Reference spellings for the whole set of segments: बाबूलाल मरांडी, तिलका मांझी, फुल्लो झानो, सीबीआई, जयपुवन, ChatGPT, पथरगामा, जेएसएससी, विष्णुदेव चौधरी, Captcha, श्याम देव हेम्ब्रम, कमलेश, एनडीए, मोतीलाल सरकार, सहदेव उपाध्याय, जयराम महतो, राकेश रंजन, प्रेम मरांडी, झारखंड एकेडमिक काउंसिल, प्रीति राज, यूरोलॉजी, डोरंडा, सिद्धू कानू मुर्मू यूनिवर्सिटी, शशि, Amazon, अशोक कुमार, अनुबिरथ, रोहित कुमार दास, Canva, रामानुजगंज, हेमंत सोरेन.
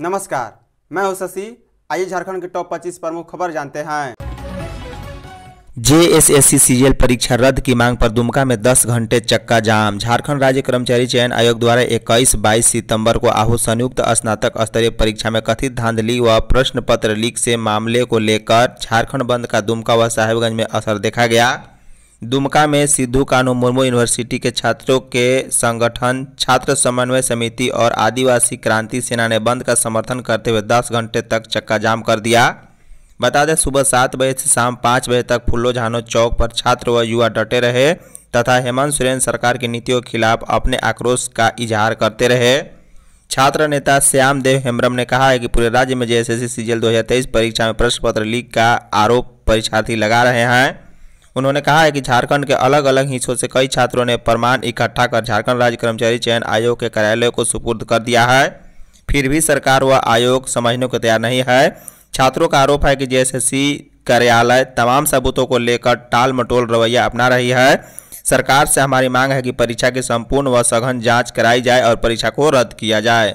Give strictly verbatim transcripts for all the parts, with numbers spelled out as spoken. नमस्कार, मैं हूं शशि। आइए झारखंड के टॉप पच्चीस प्रमुख खबर जानते हैं। जेएसएससी सीजीएल परीक्षा रद्द की मांग पर दुमका में दस घंटे चक्का जाम। झारखंड राज्य कर्मचारी चयन आयोग द्वारा इक्कीस बाईस सितंबर को आहूत संयुक्त स्नातक स्तरीय परीक्षा में कथित धांधली व प्रश्न पत्र लीक से मामले को लेकर झारखंड बंद का दुमका व साहेबगंज में असर देखा गया। दुमका में सिद्धू कानू मुर्मू यूनिवर्सिटी के छात्रों के संगठन छात्र समन्वय समिति और आदिवासी क्रांति सेना ने बंद का समर्थन करते हुए दस घंटे तक चक्का जाम कर दिया। बता दें, सुबह सात बजे से शाम पाँच बजे तक फुल्लो झानो चौक पर छात्र व युवा डटे रहे तथा हेमंत सोरेन सरकार की नीतियों के खिलाफ अपने आक्रोश का इजहार करते रहे। छात्र नेता श्याम देव हेम्ब्रम ने कहा है कि पूरे राज्य में जेएसएससी सीजीएल दो हज़ार तेईस परीक्षा में प्रश्न पत्र लीक का आरोप परीक्षार्थी लगा रहे हैं। उन्होंने कहा है कि झारखंड के अलग अलग हिस्सों से कई छात्रों ने प्रमाण इकट्ठा कर झारखंड राज्य कर्मचारी चयन आयोग के कार्यालय को सुपुर्द कर दिया है, फिर भी सरकार व आयोग समझने को तैयार नहीं है। छात्रों का आरोप है कि जेएसएससी कार्यालय तमाम सबूतों को लेकर टाल मटोल रवैया अपना रही है। सरकार से हमारी मांग है कि परीक्षा की संपूर्ण व सघन जांच कराई जाए और परीक्षा को रद्द किया जाए।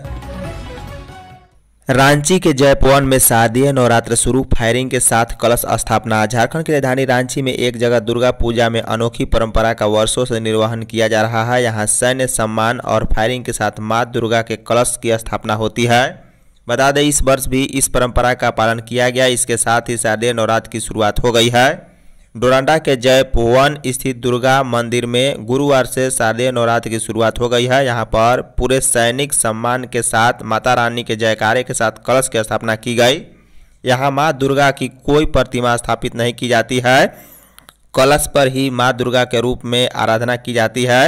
रांची के जयपुवन में शारदीय नवरात्र शुरू, फायरिंग के साथ कलश स्थापना। झारखंड की राजधानी रांची में एक जगह दुर्गा पूजा में अनोखी परंपरा का वर्षों से निर्वहन किया जा रहा है। यहाँ सैन्य सम्मान और फायरिंग के साथ माँ दुर्गा के कलश की स्थापना होती है। बता दें, इस वर्ष भी इस परंपरा का पालन किया गया। इसके साथ ही शारदीय नवरात्र की शुरुआत हो गई है। डोरंडा के जयपुवन स्थित दुर्गा मंदिर में गुरुवार से शारदीय नवरात्र की शुरुआत हो गई है। यहाँ पर पूरे सैनिक सम्मान के साथ माता रानी के जयकारे के साथ कलश की स्थापना की गई। यहाँ माँ दुर्गा की कोई प्रतिमा स्थापित नहीं की जाती है, कलश पर ही माँ दुर्गा के रूप में आराधना की जाती है।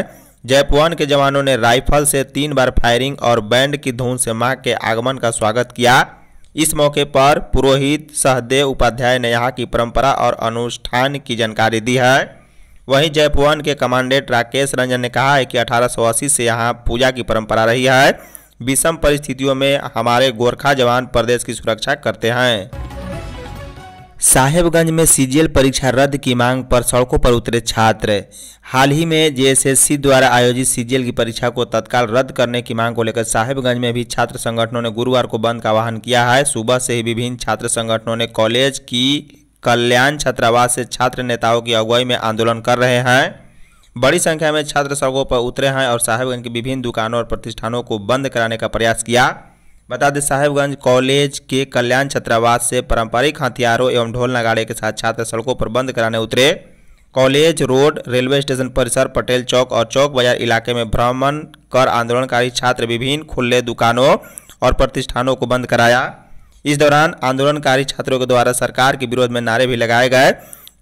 जयपुवन के जवानों ने राइफल से तीन बार फायरिंग और बैंड की धुन से मां के आगमन का स्वागत किया। इस मौके पर पुरोहित सहदेव उपाध्याय ने यहां की परंपरा और अनुष्ठान की जानकारी दी है। वहीं जयपुवन के कमांडेंट राकेश रंजन ने कहा है कि अठारह सौ अस्सी से यहां पूजा की परंपरा रही है। विषम परिस्थितियों में हमारे गोरखा जवान प्रदेश की सुरक्षा करते हैं। साहेबगंज में सीजीएल परीक्षा रद्द की मांग पर सड़कों पर उतरे छात्र। हाल ही में जेएसएससी द्वारा आयोजित सीजीएल की परीक्षा को तत्काल रद्द करने की मांग को लेकर साहेबगंज में भी छात्र संगठनों ने गुरुवार को बंद का आह्वान किया है। सुबह से ही विभिन्न छात्र संगठनों ने कॉलेज की कल्याण छात्रावास से छात्र नेताओं की अगुवाई में आंदोलन कर रहे हैं। बड़ी संख्या में छात्र सड़कों पर उतरे हैं और साहेबगंज की विभिन्न दुकानों और प्रतिष्ठानों को बंद कराने का प्रयास किया। बता दें, साहेबगंज कॉलेज के कल्याण छात्रावास से पारंपरिक हथियारों एवं ढोल नगाड़े के साथ छात्र सड़कों पर बंद कराने उतरे। कॉलेज रोड, रेलवे स्टेशन परिसर, पटेल चौक और चौक बाजार इलाके में भ्रमण कर आंदोलनकारी छात्र विभिन्न खुले दुकानों और प्रतिष्ठानों को बंद कराया। इस दौरान आंदोलनकारी छात्रों के द्वारा सरकार के विरोध में नारे भी लगाए गए।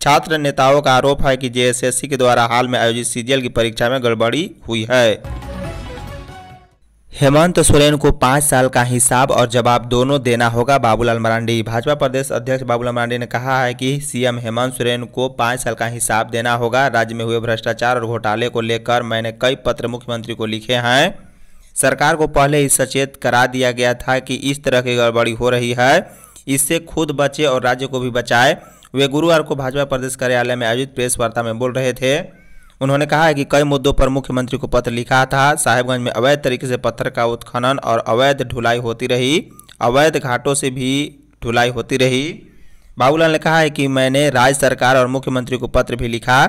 छात्र नेताओं का आरोप है कि जेएसएससी के द्वारा हाल में आयोजित सीजीएल की परीक्षा में गड़बड़ी हुई है। हेमंत सोरेन को पाँच साल का हिसाब और जवाब दोनों देना होगा, बाबूलाल मरांडी। भाजपा प्रदेश अध्यक्ष बाबूलाल मरांडी ने कहा है कि सीएम हेमंत सोरेन को पाँच साल का हिसाब देना होगा। राज्य में हुए भ्रष्टाचार और घोटाले को लेकर मैंने कई पत्र मुख्यमंत्री को लिखे हैं। सरकार को पहले ही सचेत करा दिया गया था कि इस तरह की गड़बड़ी हो रही है, इससे खुद बचे और राज्य को भी बचाए। वे गुरुवार को भाजपा प्रदेश कार्यालय में आयोजित प्रेस वार्ता में बोल रहे थे। उन्होंने कहा है कि कई मुद्दों पर मुख्यमंत्री को पत्र लिखा था। साहेबगंज में अवैध तरीके से पत्थर का उत्खनन और अवैध ढुलाई होती रही, अवैध घाटों से भी ढुलाई होती रही। बाबूलाल ने कहा है कि मैंने राज्य सरकार और मुख्यमंत्री को पत्र भी लिखा,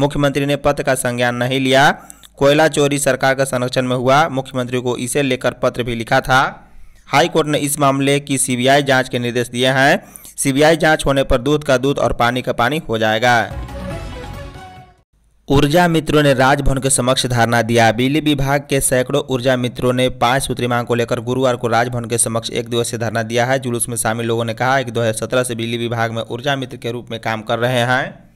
मुख्यमंत्री ने पत्र का संज्ञान नहीं लिया। कोयला चोरी सरकार का संरक्षण में हुआ, मुख्यमंत्री को इसे लेकर पत्र भी लिखा था। हाईकोर्ट ने इस मामले की सीबीआई जाँच के निर्देश दिए हैं। सीबीआई जाँच होने पर दूध का दूध और पानी का पानी हो जाएगा। ऊर्जा मित्रों ने राजभवन के समक्ष धरना दिया। बिजली विभाग के सैकड़ों ऊर्जा मित्रों ने पाँच सूत्री मांग को लेकर गुरुवार को राजभवन के समक्ष एक दिवसीय धरना दिया है। जुलूस में शामिल लोगों ने कहा है कि दो हज़ार सत्रह से बिजली विभाग में ऊर्जा मित्र के रूप में काम कर रहे हैं।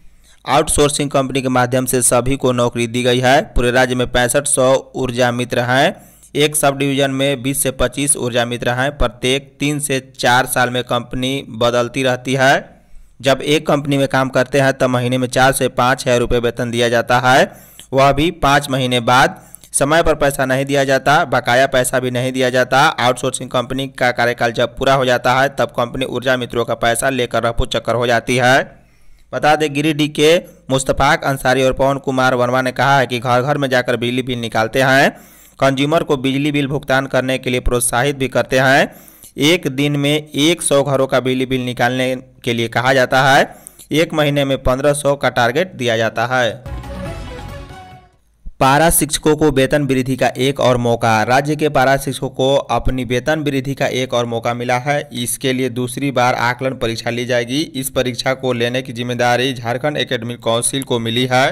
आउटसोर्सिंग कंपनी के माध्यम से सभी को नौकरी दी गई है। पूरे राज्य में पैंसठ सौ ऊर्जा मित्र हैं। एक सब डिवीजन में बीस से पच्चीस ऊर्जा मित्र हैं। प्रत्येक तीन से चार साल में कंपनी बदलती रहती है। जब एक कंपनी में काम करते हैं तब महीने में चार से पाँच हज़ार रुपये वेतन दिया जाता है, वह भी पाँच महीने बाद। समय पर पैसा नहीं दिया जाता, बकाया पैसा भी नहीं दिया जाता। आउटसोर्सिंग कंपनी का कार्यकाल जब पूरा हो जाता है तब कंपनी ऊर्जा मित्रों का पैसा लेकर रफू चक्कर हो जाती है। बता दें गिरिडीह के मुस्तफाक अंसारी और पवन कुमार वर्मा ने कहा है कि घर घर में जाकर बिजली बिल निकालते हैं, कंज्यूमर को बिजली बिल भुगतान करने के लिए प्रोत्साहित भी करते हैं। एक दिन में सौ घरों का बिजली बिल निकालने के लिए कहा जाता है। एक महीने में पंद्रह सौ का टारगेट दिया जाता है। पारा शिक्षकों को वेतन वृद्धि का एक और मौका। राज्य के पारा शिक्षकों को अपनी वेतन वृद्धि का एक और मौका मिला है। इसके लिए दूसरी बार आकलन परीक्षा ली जाएगी। इस परीक्षा को लेने की जिम्मेदारी झारखंड एकेडमिक काउंसिल को मिली है।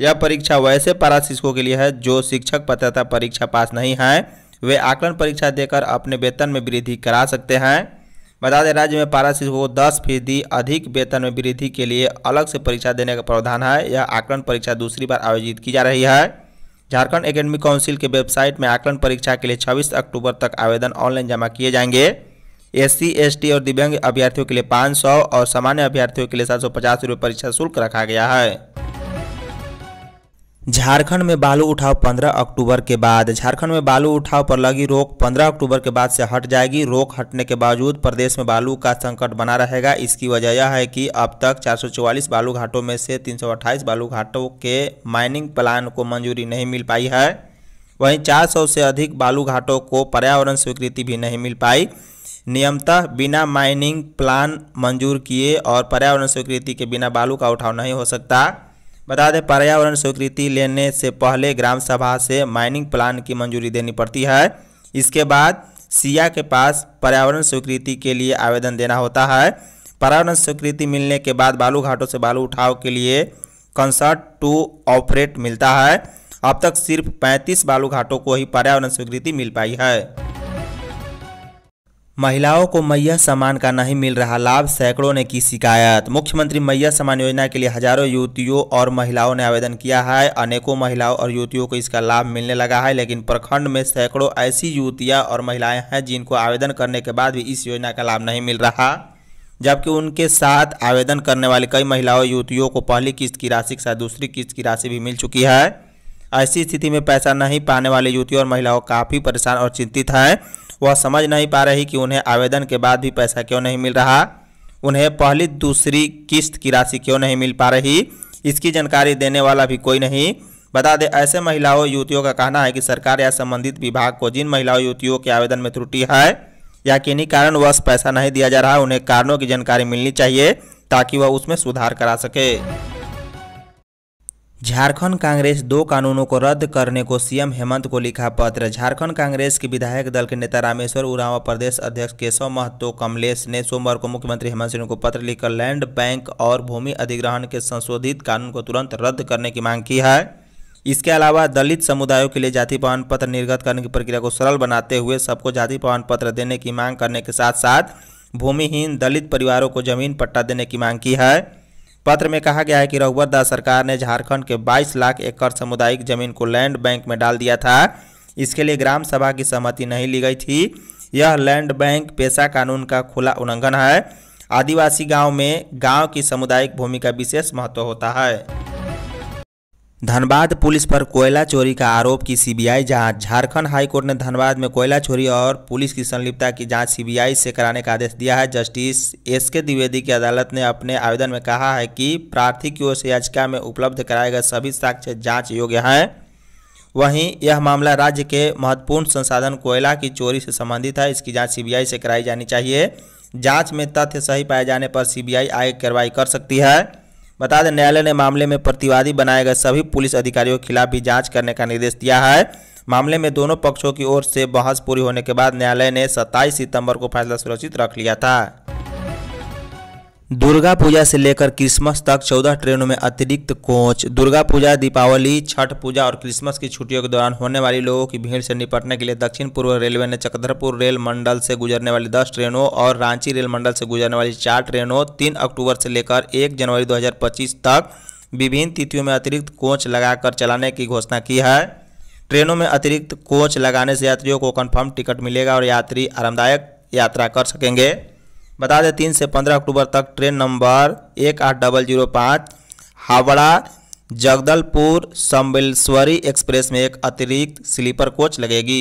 यह परीक्षा वैसे पारा शिक्षकों के लिए है जो शिक्षक पात्रता परीक्षा पास नहीं है। वे आकलन परीक्षा देकर अपने वेतन में वृद्धि करा सकते हैं। बता दें राज्य में पारा शिक्षकों को दस फीसदी अधिक वेतन में वृद्धि के लिए अलग से परीक्षा देने का प्रावधान है। यह आकलन परीक्षा दूसरी बार आयोजित की जा रही है। झारखंड एकेडमिक काउंसिल के वेबसाइट में आकलन परीक्षा के लिए छब्बीस अक्टूबर तक आवेदन ऑनलाइन जमा किए जाएंगे। एससी, एसटी और दिव्यांग अभ्यर्थियों के लिए पाँच सौ और सामान्य अभ्यर्थियों के लिए सात सौ पचास रुपये परीक्षा शुल्क रखा गया है। झारखंड में बालू उठाव पंद्रह अक्टूबर के बाद। झारखंड में बालू उठाव पर लगी रोक पंद्रह अक्टूबर के बाद से हट जाएगी। रोक हटने के बावजूद प्रदेश में बालू का संकट बना रहेगा। इसकी वजह यह है कि अब तक चार सौ चौवालीस बालू घाटों में से तीन सौ अट्ठाईस बालू घाटों के माइनिंग प्लान को मंजूरी नहीं मिल पाई है। वहीं चार सौ से अधिक बालू घाटों को पर्यावरण स्वीकृति भी नहीं मिल पाई। नियमतः बिना माइनिंग प्लान मंजूर किए और पर्यावरण स्वीकृति के बिना बालू का उठाव नहीं हो सकता। बता दें पर्यावरण स्वीकृति लेने से पहले ग्राम सभा से माइनिंग प्लान की मंजूरी देनी पड़ती है। इसके बाद सिया के पास पर्यावरण स्वीकृति के लिए आवेदन देना होता है। पर्यावरण स्वीकृति मिलने के बाद बालू घाटों से बालू उठाव के लिए कंसर्ट टू ऑपरेट मिलता है। अब तक सिर्फ पैंतीस बालू घाटों को ही पर्यावरण स्वीकृति मिल पाई है। महिलाओं को मैया सम्मान का नहीं मिल रहा लाभ, सैकड़ों ने की शिकायत। मुख्यमंत्री मैया सम्मान योजना के लिए हजारों युवतियों और महिलाओं ने आवेदन किया है। अनेकों महिलाओं और युवतियों को इसका लाभ मिलने लगा है, लेकिन प्रखंड में सैकड़ों ऐसी युवतियां और महिलाएं हैं जिनको आवेदन करने के बाद भी इस योजना का लाभ नहीं मिल रहा, जबकि उनके साथ आवेदन करने वाली कई महिलाओं युवतियों को पहली किस्त की राशि के साथ दूसरी किस्त की राशि भी मिल चुकी है। ऐसी स्थिति में पैसा नहीं पाने वाले युवतियों और महिलाओं काफ़ी परेशान और चिंतित हैं। वह समझ नहीं पा रही कि उन्हें आवेदन के बाद भी पैसा क्यों नहीं मिल रहा, उन्हें पहली दूसरी किस्त की राशि क्यों नहीं मिल पा रही, इसकी जानकारी देने वाला भी कोई नहीं। बता दें ऐसे महिलाओं युवतियों का कहना है कि सरकार या संबंधित विभाग को जिन महिलाओं युवतियों के आवेदन में त्रुटि है या किन्हीं कारणवश पैसा नहीं दिया जा रहा, उन्हें कारणों की जानकारी मिलनी चाहिए ताकि वह उसमें सुधार करा सके। झारखंड कांग्रेस दो कानूनों को रद्द करने को सीएम हेमंत को लिखा पत्र। झारखंड कांग्रेस के विधायक दल के नेता रामेश्वर उरांव और प्रदेश अध्यक्ष केशव महतो कमलेश ने सोमवार को मुख्यमंत्री हेमंत सोरेन को पत्र लिखकर लैंड बैंक और भूमि अधिग्रहण के संशोधित कानून को तुरंत रद्द करने की मांग की है। इसके अलावा दलित समुदायों के लिए जाति प्रमाण पत्र निर्गत करने की प्रक्रिया को सरल बनाते हुए सबको जाति प्रमाण पत्र देने की मांग करने के साथ साथ भूमिहीन दलित परिवारों को जमीन पट्टा देने की मांग की है। पत्र में कहा गया है कि रघुवर दास सरकार ने झारखंड के बाईस लाख एकड़ सामुदायिक जमीन को लैंड बैंक में डाल दिया था। इसके लिए ग्राम सभा की सहमति नहीं ली गई थी। यह लैंड बैंक पेशा कानून का खुला उल्लंघन है। आदिवासी गांव में गांव की सामुदायिक भूमि का विशेष महत्व होता है। धनबाद पुलिस पर कोयला चोरी का आरोप की सीबीआई जांच। झारखंड हाईकोर्ट ने धनबाद में कोयला चोरी और पुलिस की संलिप्तता की जांच सीबीआई से कराने का आदेश दिया है। जस्टिस एस के द्विवेदी की अदालत ने अपने आवेदन में कहा है कि प्रार्थी की ओर से याचिका में उपलब्ध कराए गए सभी साक्ष्य जांच योग्य हैं। वहीं यह मामला राज्य के महत्वपूर्ण संसाधन कोयला की चोरी से संबंधित है। इसकी जाँच सीबीआई से कराई जानी चाहिए। जाँच में तथ्य सही पाए जाने पर सीबीआई आगे कार्रवाई कर सकती है। बता दें न्यायालय ने मामले में प्रतिवादी बनाए गए सभी पुलिस अधिकारियों के खिलाफ भी जांच करने का निर्देश दिया है। मामले में दोनों पक्षों की ओर से बहस पूरी होने के बाद न्यायालय ने सत्ताईस सितंबर को फैसला सुरक्षित रख लिया था। दुर्गा पूजा से लेकर क्रिसमस तक चौदह ट्रेनों में अतिरिक्त कोच। दुर्गा पूजा, दीपावली, छठ पूजा और क्रिसमस की छुट्टियों के दौरान होने वाली लोगों की भीड़ से निपटने के लिए दक्षिण पूर्व रेलवे ने चक्रधरपुर रेल मंडल से गुजरने वाली दस ट्रेनों और रांची रेल मंडल से गुजरने वाली चार ट्रेनों तीन अक्टूबर से लेकर एक जनवरी दो हजार पच्चीस तक विभिन्न तिथियों में अतिरिक्त कोच लगाकर चलाने की घोषणा की है। ट्रेनों में अतिरिक्त कोच लगाने से यात्रियों को कन्फर्म टिकट मिलेगा और यात्री आरामदायक यात्रा कर सकेंगे। बता दें तीन से पंद्रह अक्टूबर तक ट्रेन नंबर एक आठ डबल जीरो पाँच हावड़ा जगदलपुर सम्बलेश्वरी एक्सप्रेस में एक अतिरिक्त स्लीपर कोच लगेगी।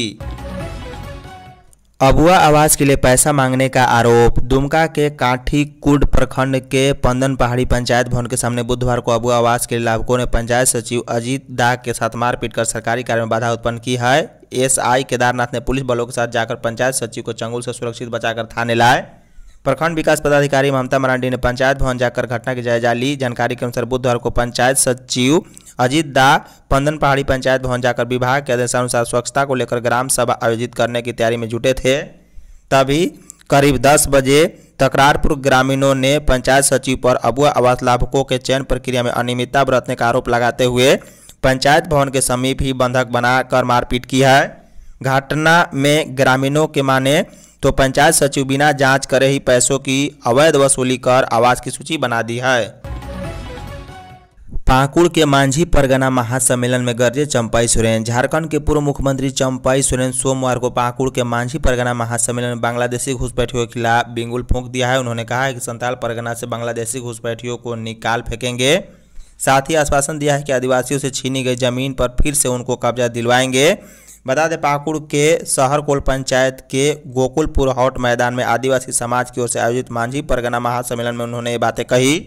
अबुआ आवास के लिए पैसा मांगने का आरोप। दुमका के काठीकुड प्रखंड के पंदन पहाड़ी पंचायत भवन के सामने बुधवार को अबुआ आवास के लाभुकों ने पंचायत सचिव अजीत दा के साथ मारपीट कर सरकारी कार्य में बाधा उत्पन्न की है। एसआई केदारनाथ ने पुलिस बलों के साथ जाकर पंचायत सचिव को चंगुल से सुरक्षित बचाकर थाने लाए। प्रखंड विकास पदाधिकारी ममता मरांडी ने पंचायत भवन जाकर घटना की जायजा ली। जानकारी के अनुसार बुधवार को पंचायत सचिव अजीत दा पंदन पहाड़ी पंचायत भवन जाकर विभाग के आदेशानुसार स्वच्छता को लेकर ग्राम सभा आयोजित करने की तैयारी में जुटे थे। तभी करीब दस बजे तकरारपुर ग्रामीणों ने पंचायत सचिव पर अबुआ आवास लाभुकों के चयन प्रक्रिया में अनियमितता बरतने का आरोप लगाते हुए पंचायत भवन के समीप ही बंधक बनाकर मारपीट की है। घटना में ग्रामीणों के माने तो पंचायत सचिव बिना जाँच करे ही पैसों की अवैध वसूली कर आवास की सूची बना दी है। पाकुड़ के मांझी परगना महासम्मेलन में गर्जे चंपाई सोरेन। झारखंड के पूर्व मुख्यमंत्री चंपाई सोरेन सोमवार को पाकुड़ के मांझी परगना महासम्मेलन में बांग्लादेशी घुसपैठियों के खिलाफ बिंगुल फूंक दिया है। उन्होंने कहा है कि संताल परगना से बांग्लादेशी घुसपैठियों को निकाल फेंकेंगे। साथ ही आश्वासन दिया है कि आदिवासियों से छीनी गई जमीन पर फिर से उनको कब्जा दिलवाएंगे। बता दें, पाकुड़ के शहरकोल पंचायत के गोकुलपुर हॉट मैदान में आदिवासी समाज की ओर से आयोजित मांझी परगना महासम्मेलन में उन्होंने ये बातें कही।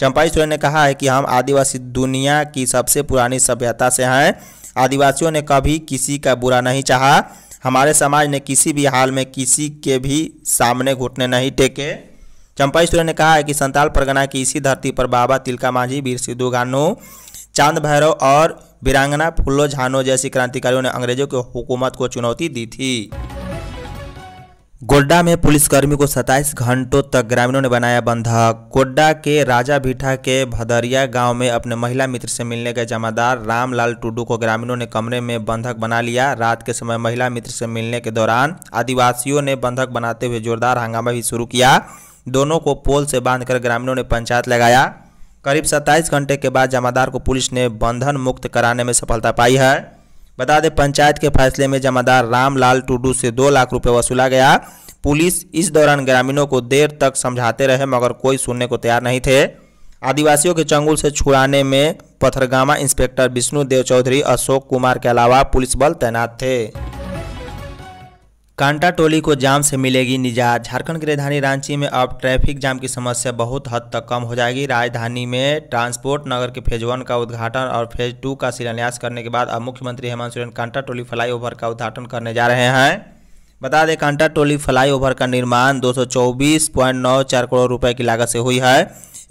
चंपाई सोरेन ने कहा है कि हम आदिवासी दुनिया की सबसे पुरानी सभ्यता से हैं। आदिवासियों ने कभी किसी का बुरा नहीं चाहा। हमारे समाज ने किसी भी हाल में किसी के भी सामने घुटने नहीं टेके। चंपाई सोरेन ने कहा है कि संताल परगना की इसी धरती पर बाबा तिलका मांझी, वीर सिद्धू कानू, चांद भैरव और वीरांगना फुल्लो झानो जैसी क्रांतिकारियों ने अंग्रेजों की हुकूमत को चुनौती दी थी। गोड्डा में पुलिसकर्मी को सत्ताईस घंटों तक ग्रामीणों ने बनाया बंधक। गोड्डा के राजा भीठा के भदरिया गांव में अपने महिला मित्र से मिलने गए जमादार रामलाल टुडू को ग्रामीणों ने कमरे में बंधक बना लिया। रात के समय महिला मित्र से मिलने के दौरान आदिवासियों ने बंधक बनाते हुए जोरदार हंगामा भी शुरू किया। दोनों को पोल से बांधकर ग्रामीणों ने पंचायत लगाया। करीब सत्ताईस घंटे के बाद जमादार को पुलिस ने बंधन मुक्त कराने में सफलता पाई है। बता दें, पंचायत के फैसले में जमादार रामलाल टुडू से दो लाख रुपए वसूला गया। पुलिस इस दौरान ग्रामीणों को देर तक समझाते रहे मगर कोई सुनने को तैयार नहीं थे। आदिवासियों के चंगुल से छुड़ाने में पथरगामा इंस्पेक्टर विष्णुदेव चौधरी, अशोक कुमार के अलावा पुलिस बल तैनात थे। कांटा टोली को जाम से मिलेगी निजात। झारखंड की राजधानी रांची में अब ट्रैफिक जाम की समस्या बहुत हद तक कम हो जाएगी। राजधानी में ट्रांसपोर्ट नगर के फेज वन का उद्घाटन और फेज टू का शिलान्यास करने के बाद अब मुख्यमंत्री हेमंत सोरेन कांटा टोली फ्लाईओवर का उद्घाटन करने जा रहे हैं। बता दें, कांटा टोली फ्लाईओवर का निर्माण दो सौ चौबीस पॉइंट नौ चार करोड़ रुपए की लागत से हुई है।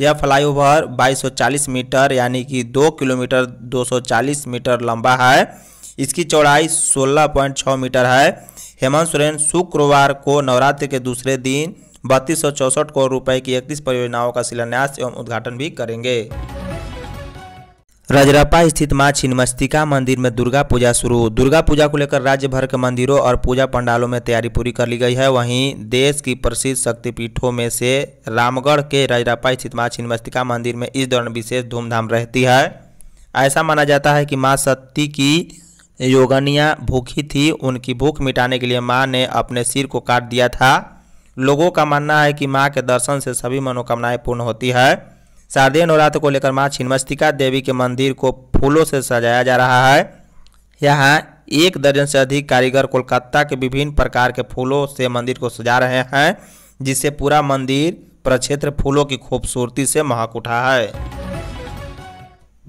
यह फ्लाईओवर बाईस सौ चालीस मीटर यानी कि दो किलोमीटर दो सौ चालीस मीटर लंबा है। इसकी चौड़ाई सोलह पॉइंट छः मीटर है। हेमंत सोरेन शुक्रवार को नवरात्रि के दूसरे दिन बत्तीस सौ चौंसठ करोड़ रुपए की इकतीस परियोजनाओं का शिलान्यास एवं उद्घाटन भी करेंगे। रजरप्पा स्थित मां छिन्नमस्तिका मंदिर में दुर्गा पूजा शुरू। दुर्गा पूजा को लेकर राज्य भर के मंदिरों और पूजा पंडालों में तैयारी पूरी कर ली गई है। वहीं देश की प्रसिद्ध शक्तिपीठों में से रामगढ़ के रजरप्पा स्थित मां छिन्नमस्तिका मंदिर में इस दौरान विशेष धूमधाम रहती है। ऐसा माना जाता है कि माँ शक्ति की योगनियाँ भूखी थी। उनकी भूख मिटाने के लिए मां ने अपने सिर को काट दिया था। लोगों का मानना है कि मां के दर्शन से सभी मनोकामनाएं पूर्ण होती है। शारदीय नवरात्र को लेकर मां छिन्नमस्तिका देवी के मंदिर को फूलों से सजाया जा रहा है। यहाँ एक दर्जन से अधिक कारीगर कोलकाता के विभिन्न प्रकार के फूलों से मंदिर को सजा रहे हैं, जिससे पूरा मंदिर प्रक्षेत्र फूलों की खूबसूरती से महक उठा है।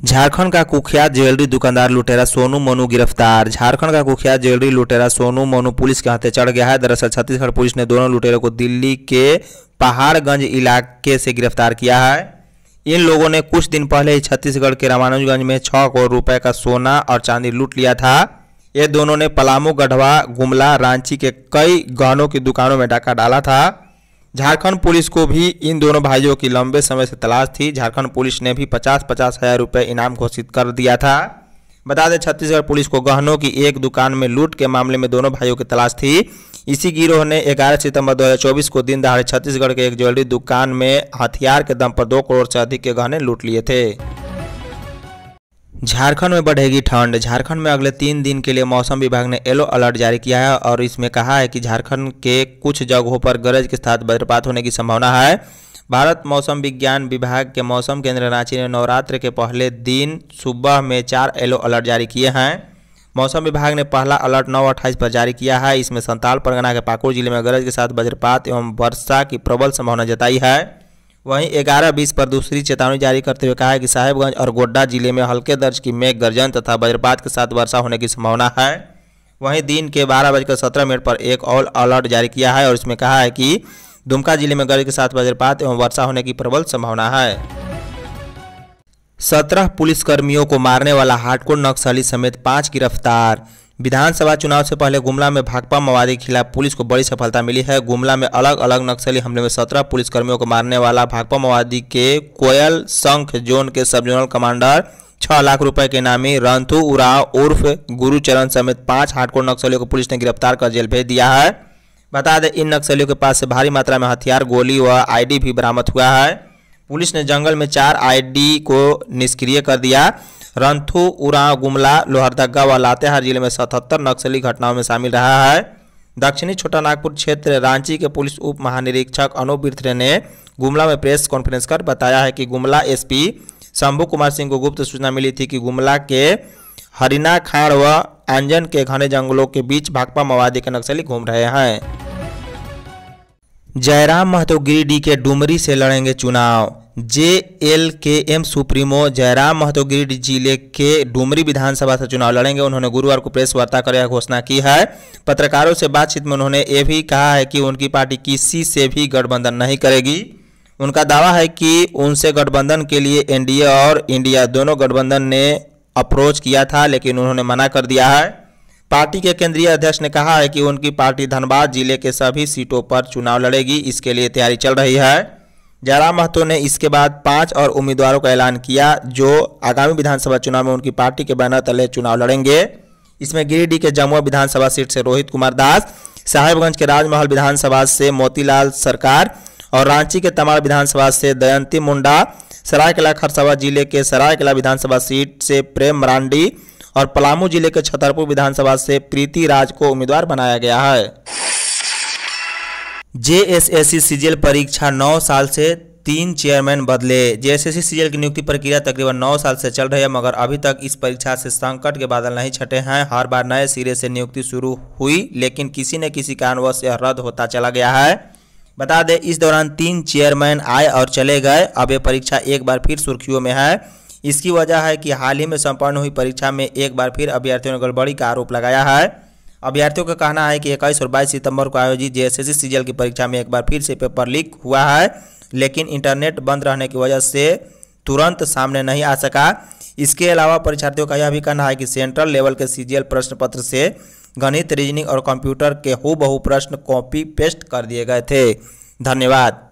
झारखंड का कुख्यात ज्वेलरी दुकानदार लुटेरा सोनू मोनू गिरफ्तार। झारखंड का कुख्यात ज्वेलरी लुटेरा सोनू मोनू पुलिस के हाथे चढ़ गया है। दरअसल छत्तीसगढ़ पुलिस ने दोनों लुटेरों को दिल्ली के पहाड़गंज इलाके से गिरफ्तार किया है। इन लोगों ने कुछ दिन पहले ही छत्तीसगढ़ के रामानुजगंज में छः करोड़ रुपए का सोना और चांदी लूट लिया था। ये दोनों ने पलामू, गढ़वा, गुमला, रांची के कई गहनों की दुकानों में डाका डाला था। झारखंड पुलिस को भी इन दोनों भाइयों की लंबे समय से तलाश थी। झारखंड पुलिस ने भी पचास पचास हजार रुपये इनाम घोषित कर दिया था। बता दें, छत्तीसगढ़ पुलिस को गहनों की एक दुकान में लूट के मामले में दोनों भाइयों की तलाश थी। इसी गिरोह ने ग्यारह सितंबर दो हज़ार चौबीस को दिन दहाड़े छत्तीसगढ़ के एक ज्वेलरी दुकान में हथियार के दम पर दो करोड़ से अधिक के गहने लूट लिए थे। झारखंड में बढ़ेगी ठंड। झारखंड में अगले तीन दिन के लिए मौसम विभाग ने येलो अलर्ट जारी किया है और इसमें कहा है कि झारखंड के कुछ जगहों पर गरज के साथ वज्रपात होने की संभावना है। भारत मौसम विज्ञान विभाग के मौसम केंद्र रांची ने नवरात्र के पहले दिन सुबह में चार येलो अलर्ट जारी किए हैं। मौसम विभाग ने पहला अलर्ट नौ अट्ठाईस पर जारी किया है। इसमें संताल परगना के पाकुड़ जिले में गरज के साथ वज्रपात एवं वर्षा की प्रबल संभावना जताई है। वहीं ग्यारह बीस पर दूसरी चेतावनी जारी करते हुए कहा है कि साहेबगंज और गोड्डा जिले में हल्के दर्ज की मेघ गर्जन तथा वज्रपात के साथ वर्षा होने की संभावना है। वहीं दिन के बारह बजकर सत्रह मिनट पर एक और अलर्ट जारी किया है और इसमें कहा है कि दुमका जिले में गरज के साथ वज्रपात एवं वर्षा होने की प्रबल संभावना है। सत्रह पुलिसकर्मियों को मारने वाला हार्डकोर नक्सली समेत पाँच गिरफ्तार। विधानसभा चुनाव से पहले गुमला में भाकपा माओवादी के खिलाफ पुलिस को बड़ी सफलता मिली है। गुमला में अलग अलग नक्सली हमले में सत्रह पुलिसकर्मियों को मारने वाला भाकपा माओवादी के कोयल संख जोन के सब जोनल कमांडर छह लाख रुपए के नामी रंथू उराव उर्फ गुरुचरण समेत पाँच हार्डकोर नक्सलियों को पुलिस ने गिरफ्तार कर जेल भेज दिया है। बता दें इन नक्सलियों के पास से भारी मात्रा में हथियार, गोली व आई डी भी बरामद हुआ है। पुलिस ने जंगल में चार आईडी को निष्क्रिय कर दिया। रंथू उराव गुमला, लोहरदगा व लातेहार जिले में सतहत्तर नक्सली घटनाओं में शामिल रहा है। दक्षिणी छोटा नागपुर क्षेत्र रांची के पुलिस उप महानिरीक्षक अनुबिरथ ने गुमला में प्रेस कॉन्फ्रेंस कर बताया है कि गुमला एसपी शंभू कुमार सिंह को गुप्त सूचना मिली थी कि गुमला के हरिना खाड़ व आंजन के घने जंगलों के बीच भाकपा माओवादी के नक्सली घूम रहे हैं। जयराम महतो गिरिडीह के डुमरी से लड़ेंगे चुनाव। J L K M supremo जयराम महतो Giridih जिले के डुमरी विधानसभा से चुनाव लड़ेंगे। उन्होंने गुरुवार को प्रेस वार्ता कर यह घोषणा की है। पत्रकारों से बातचीत में उन्होंने ये भी कहा है कि उनकी पार्टी किसी से भी गठबंधन नहीं करेगी। उनका दावा है कि उनसे गठबंधन के लिए एनडीए और इंडिया दोनों गठबंधन ने अप्रोच किया था, लेकिन उन्होंने मना कर दिया है। पार्टी के केंद्रीय अध्यक्ष ने कहा है कि उनकी पार्टी धनबाद जिले के सभी सीटों पर चुनाव लड़ेगी, इसके लिए तैयारी चल रही है। जयराम महतो ने इसके बाद पांच और उम्मीदवारों का ऐलान किया जो आगामी विधानसभा चुनाव में उनकी पार्टी के बैनर तले चुनाव लड़ेंगे। इसमें गिरिडीह के जमुआ विधानसभा सीट से रोहित कुमार दास, साहेबगंज के राजमहल विधानसभा से मोतीलाल सरकार और रांची के तमाड़ विधानसभा से दयंती मुंडा, सरायकेला खरसावां जिले के सरायकेला विधानसभा सीट से प्रेम मरांडी और पलामू जिले के छतरपुर विधानसभा से प्रीति राज को उम्मीदवार बनाया गया है। जेएसएससी सीजीएल परीक्षा नौ साल से तीन चेयरमैन बदले। जेएसएससी सीजीएल की नियुक्ति प्रक्रिया तकरीबन नौ साल से चल रही है, मगर अभी तक इस परीक्षा से संकट के बादल नहीं छटे हैं। हर बार नए सिरे से नियुक्ति शुरू हुई, लेकिन किसी न किसी कारणवश यह रद्द होता चला गया है। बता दें इस दौरान तीन चेयरमैन आए और चले गए। अब ये परीक्षा एक बार फिर सुर्खियों में है। इसकी वजह है कि हाल ही में संपन्न हुई परीक्षा में एक बार फिर अभ्यर्थियों ने गड़बड़ी का आरोप लगाया है। अभ्यर्थियों का कहना है कि इक्कीस और बाईस सितंबर को आयोजित जेएसएससी सीजीएल की परीक्षा में एक बार फिर से पेपर लीक हुआ है, लेकिन इंटरनेट बंद रहने की वजह से तुरंत सामने नहीं आ सका। इसके अलावा परीक्षार्थियों का यह भी कहना है कि सेंट्रल लेवल के सीजीएल प्रश्न पत्र से गणित, रीजनिंग और कंप्यूटर के हूबहू प्रश्न कॉपी पेस्ट कर दिए गए थे। धन्यवाद।